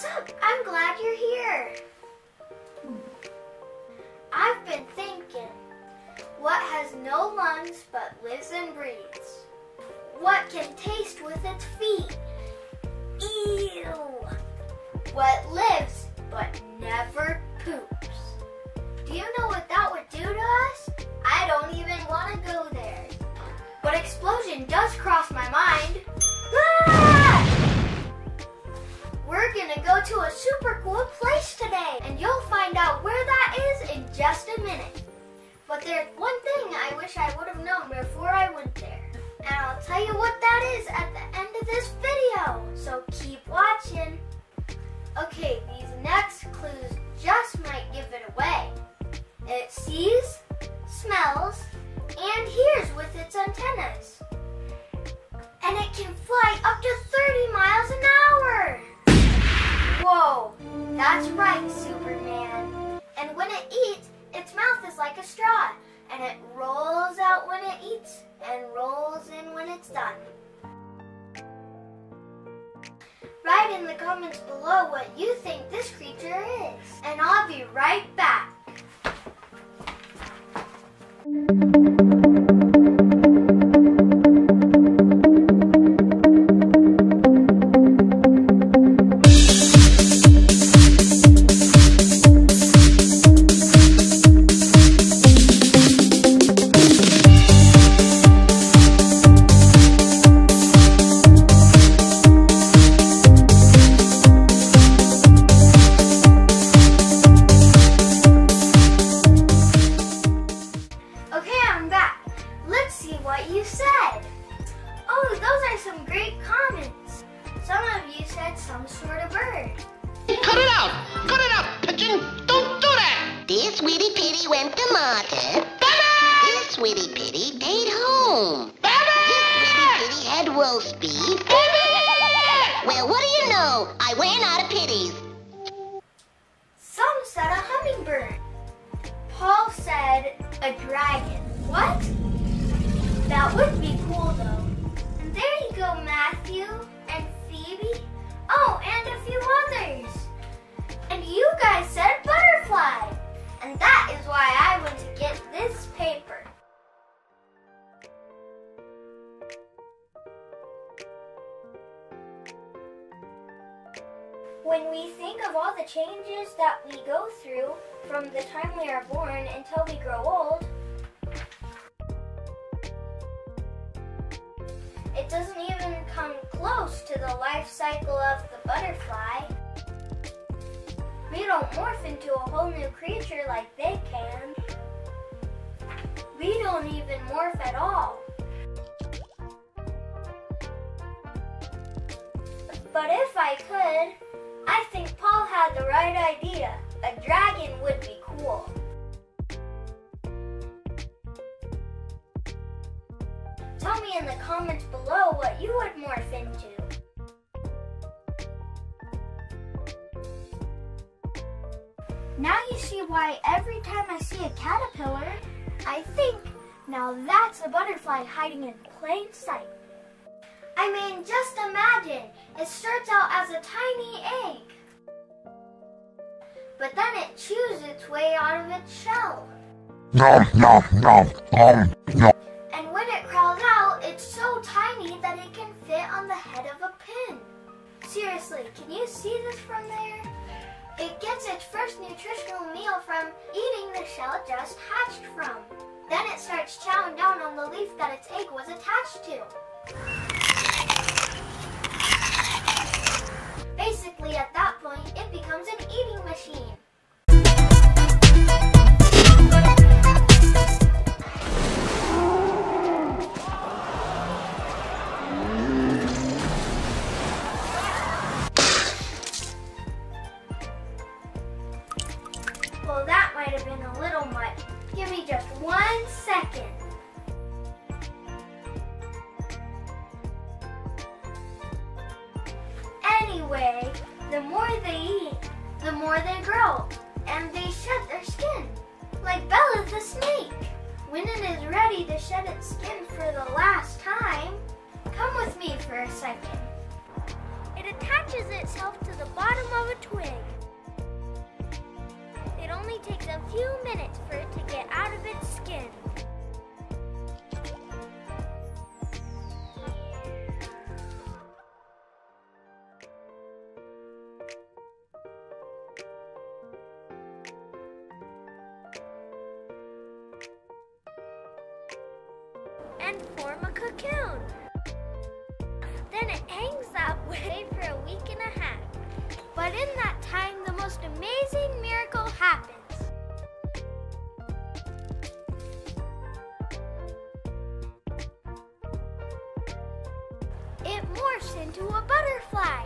What's up? I'm glad you're here. I've been thinking, what has no lungs but lives and breathes? What can taste with its feet? Ew! What lives but never poops? Do you know what that would do to us? I don't even want to go there. But explosion does cross my mind. Ah! We're gonna go to a super cool place today, and you'll find out where that is in just a minute. But there's one thing I wish I would have known before I went there. And I'll tell you what that is at the end of this video, so keep watching. Okay, these next clues just might give it away. It sees, smells, and hears with its antennas. And it can fly up to 30 miles an hour! Whoa, that's right, Superman. And when it eats, its mouth is like a straw, and it rolls out when it eats and rolls in when it's done. Write in the comments below what you think this creature is, and I'll be right back. When we think of all the changes that we go through from the time we are born until we grow old, it doesn't even come close to the life cycle of the butterfly. We don't morph into a whole new creature like they can. We don't even morph at all. But if I could, I think Paul had the right idea. A dragon would be cool. Tell me in the comments below what you would morph into. Now you see why every time I see a caterpillar, I think, now that's a butterfly hiding in plain sight. I mean, just imagine, it starts out as a tiny egg, but then it chews its way out of its shell. And when it crawls out, it's so tiny that it can fit on the head of a pin. Seriously, can you see this from there? It gets its first nutritional meal from eating the shell it just hatched from. Then it starts chowing down on the leaf that its egg was attached to. Basically, at that point, it becomes an eating machine. Well, that might have been a little much. Give me just 1 second. Anyway, the more they eat, the more they grow, and they shed their skin, like Bella the snake. When it is ready to shed its skin for the last time, come with me for a second. It attaches itself to the bottom of a minutes for it to get out of its skin. And form a cocoon. Then it hangs that way for a week and a half. But in that time, the most amazing miracle happens. It morphs into a butterfly.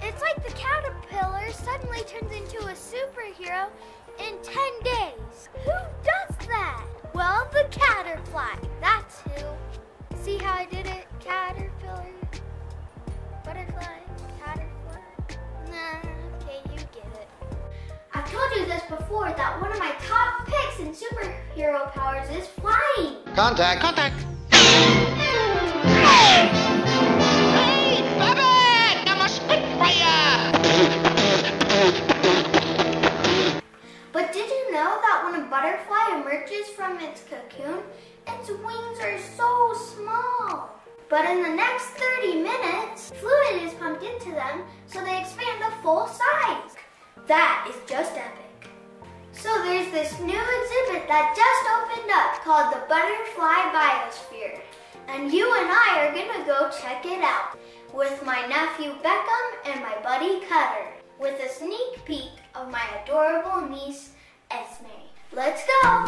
It's like the caterpillar suddenly turns into a superhero in 10 days. Who does that? Well, the caterpillar. That's who. See how I did it? Caterpillar, butterfly, caterpillar. Nah, okay, you get it. I've told you this before, that one of my top picks in superhero powers is flying. Contact. Contact. Hey, Bubba! I'm a spitfire! But did you know that when a butterfly emerges from its cocoon, its wings are so small? But in the next 30 minutes, fluid is pumped into them so they expand to full size. That is just epic. So there's this new exhibit that just opened up called the Butterfly Biosphere. And you and I are gonna go check it out with my nephew Beckham and my buddy Cutter, with a sneak peek of my adorable niece Esme. Let's go!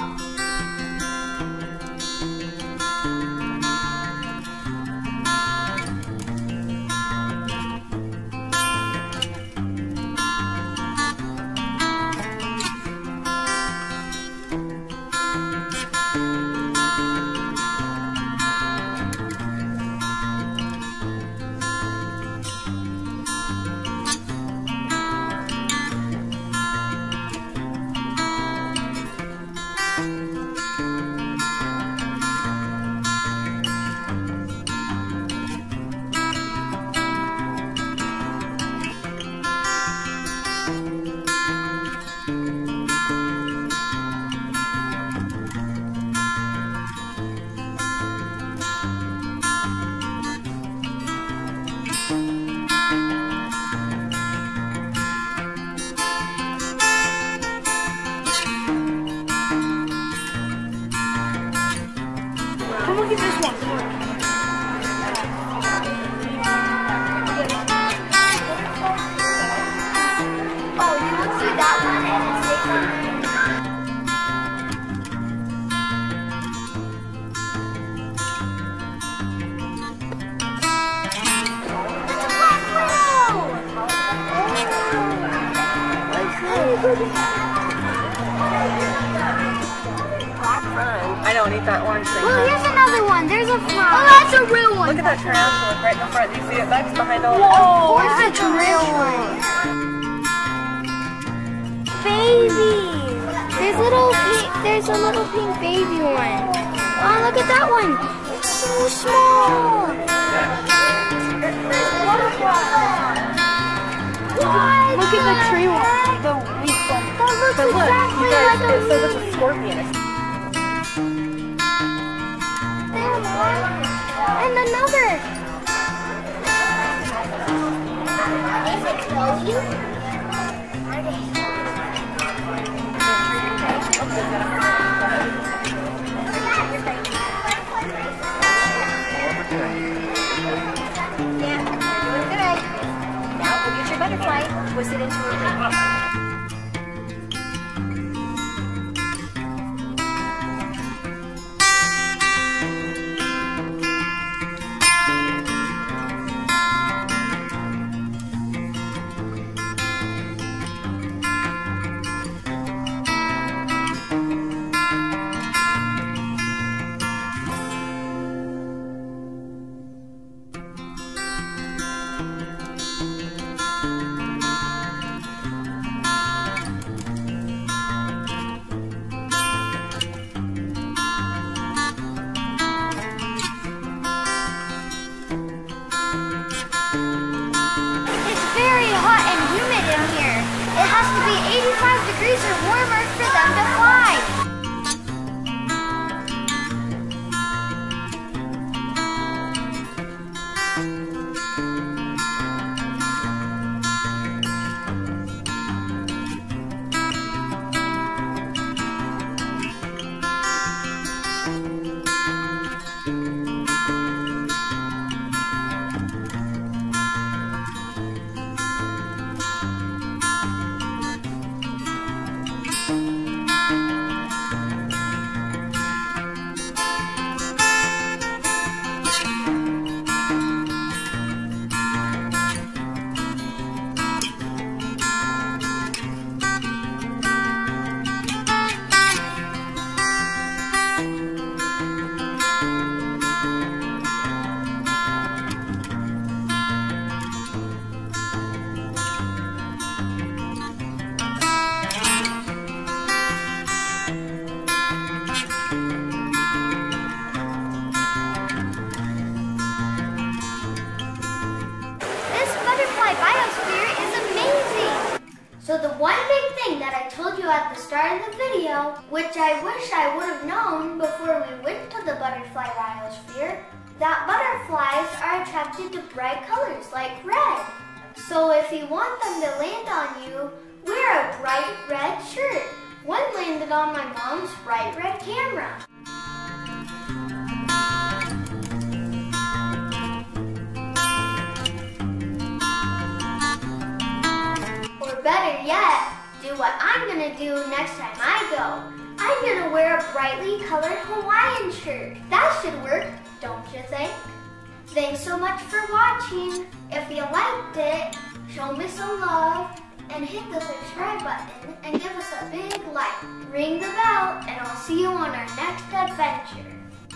Look at this one. Oh, you can see that one and it stays on green. I don't eat that orange thing. Well, here's another one. There's a fly. Oh, that's a real one. Look at that tarantula right in the front. You see it back behind all. Whoa, that's a real one. Baby. There's a little pink baby one. Oh, look at that one. It's so small. What? Look at the tree one. The leaf one. That looks but look, exactly you guys, like it says it's a scorpion. And another. Is it closing? Yeah. Now go get your butterfly. Twist it into a ring. has to be 85 degrees or warmer for them to fly. So the one big thing that I told you at the start of the video, which I wish I would have known before we went to the Butterfly Biosphere, that butterflies are attracted to bright colors like red. So if you want them to land on you, wear a bright red shirt. One landed on my mom's bright red camera. Better yet, do what I'm gonna do next time I go. I'm gonna wear a brightly colored Hawaiian shirt. That should work, don't you think? Thanks so much for watching. If you liked it, show me some love and hit the subscribe button and give us a big like. Ring the bell and I'll see you on our next adventure.